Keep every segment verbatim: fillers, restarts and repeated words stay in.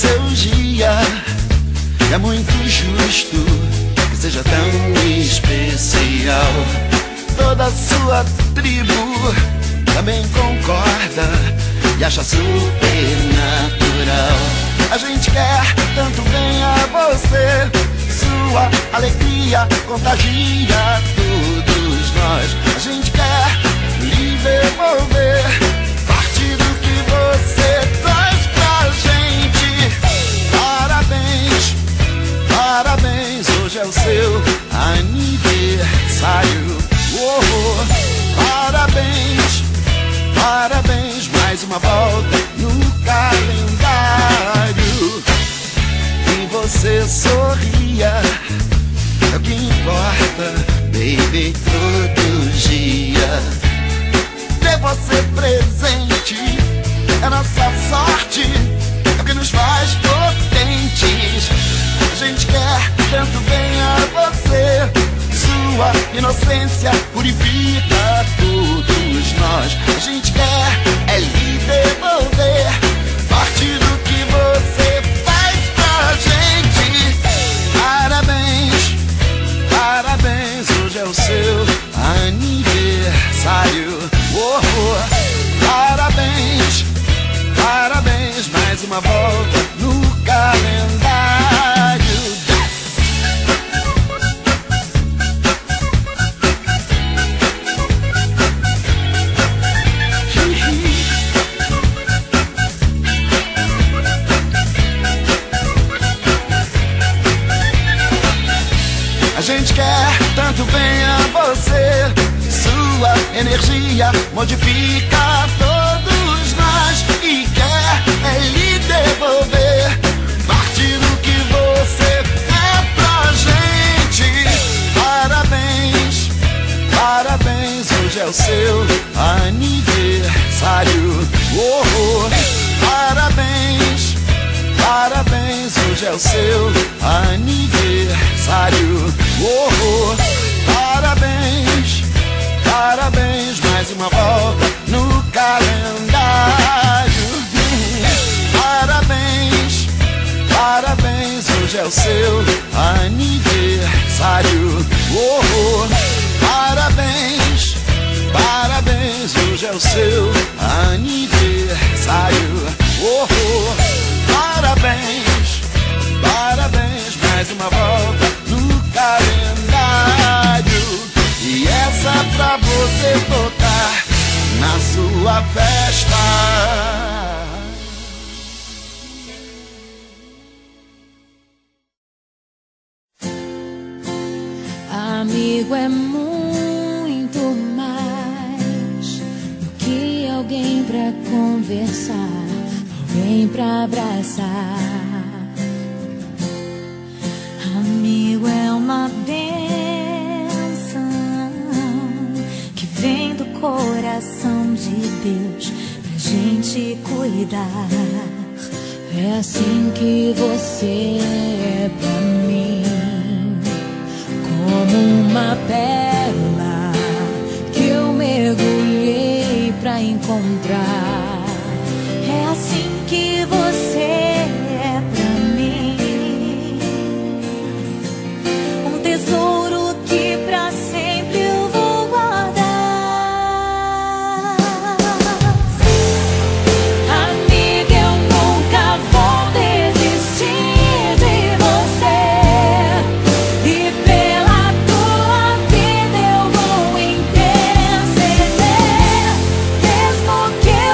seu dia. É muito justo que seja tão especial. Toda a sua tribo também concorda e acha supernatural. A gente quer tanto bem a você. Sua alegria contagia todos nós. A gente quer lhe devolver parte do que você traz pra gente. Parabéns, parabéns, hoje é o seu aniversário. Oh, parabéns, parabéns, mais uma volta no calendário. E você sorria, é o que importa, baby, todo dia. Ter você presente é nossa sorte, é o que nos faz potentes. A gente quer tanto bem a você. Sua inocência purifica todos nós. A gente quer é lhe devolver parte do que você faz pra gente. Parabéns, parabéns, hoje é o seu aniversário. Oh, oh. Parabéns, parabéns, mais uma volta no calendário. A gente quer tanto bem a você. Sua energia modifica todos nós. E quer é lhe devolver parte do que você é pra gente. Parabéns, parabéns, hoje é o seu aniversário. Oh, oh. Parabéns, parabéns, hoje é o seu aniversário. Oh, oh. Parabéns, parabéns, mais uma volta no calendário. Parabéns, parabéns, hoje é o seu aniversário. Oh, oh. Parabéns, parabéns, hoje é o seu aniversário. Oh, oh. Parabéns, parabéns, mais uma volta calendário. E essa pra você tocar na sua festa. Amigo é muito mais do que alguém pra conversar, alguém pra abraçar. Amigo é uma bênção que vem do coração de Deus pra gente cuidar. É assim que você é pra mim, como uma pérola que eu mergulhei pra encontrar. É assim que você é pra mim, tesouro que pra sempre eu vou guardar. Amiga, eu nunca vou desistir de você, e pela tua vida eu vou interceder, mesmo que eu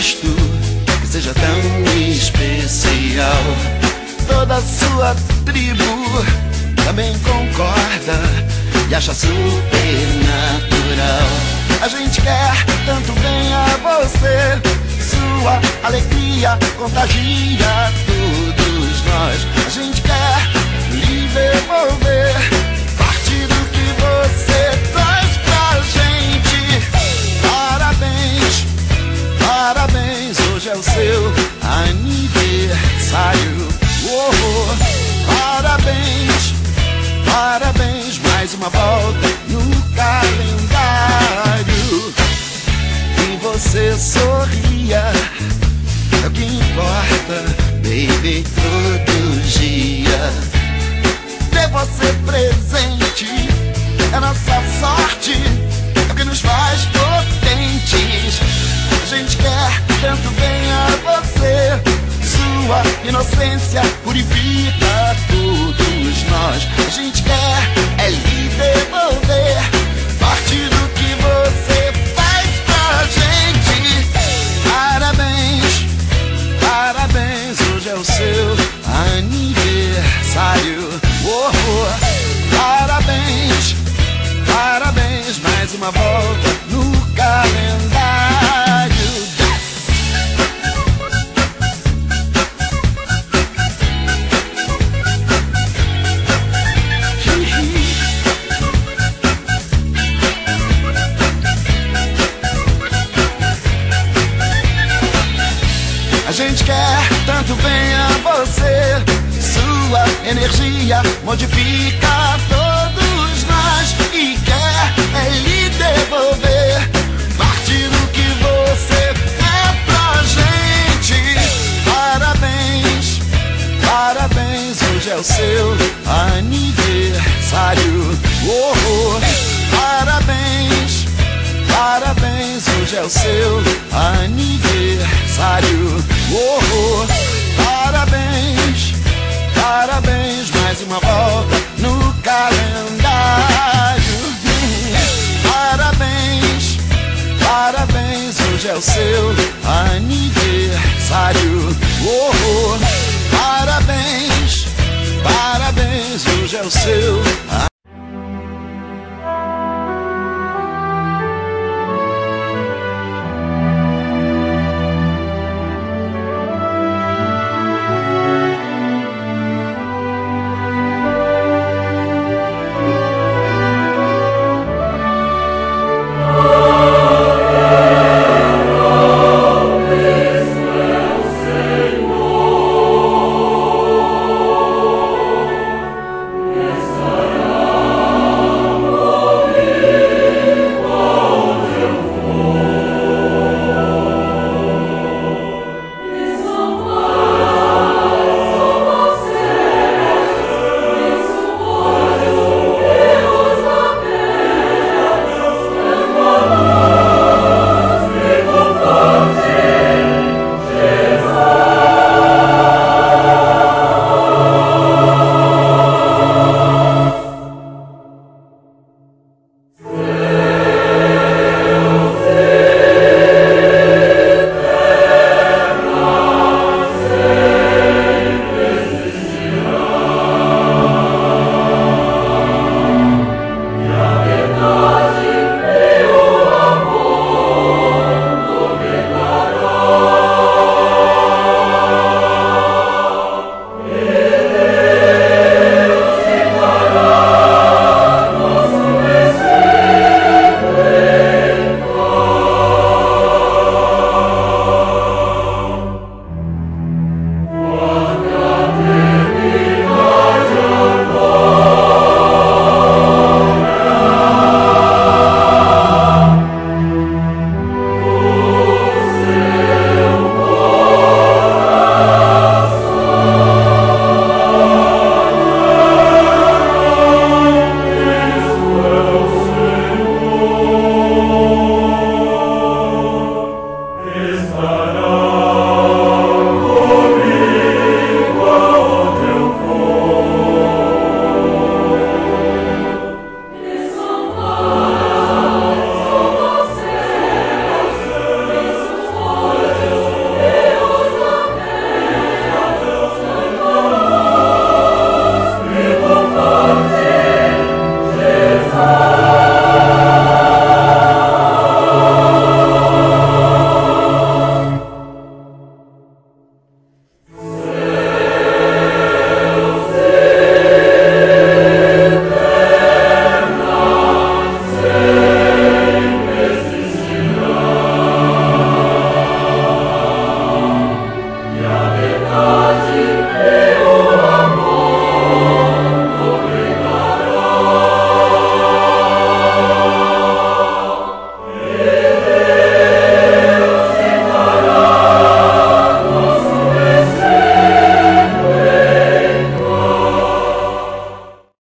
gosto quer que seja tão especial. Toda a sua tribo também concorda e acha supernatural. A gente quer tanto bem a você, sua alegria contagia todos nós. A gente quer lhe devolver parte do que você traz pra gente. Parabéns, parabéns, hoje é o seu aniversário. Oh, parabéns, parabéns, mais uma volta no calendário. Que você sorria é o que importa, baby, todo dia. Ter você presente é nossa sorte, é o que nos faz potentes. A gente quer tanto bem a você, sua inocência purifica todos nós. A gente quer é lhe devolver parte do que você faz pra gente. Parabéns, parabéns, hoje é o seu aniversário. Oh, oh. Parabéns, parabéns, mais uma volta no calendário. A gente quer tanto bem a você, sua energia modifica todos nós e quer é lhe devolver parte do que você é pra gente. Parabéns, parabéns, hoje é o seu aniversário. Oh, oh. Parabéns, parabéns, hoje é o seu aniversário. Oh, oh. Parabéns, parabéns, mais uma volta no calendário. Parabéns, parabéns, hoje é o seu aniversário. Oh, oh. Parabéns, parabéns, hoje é o seu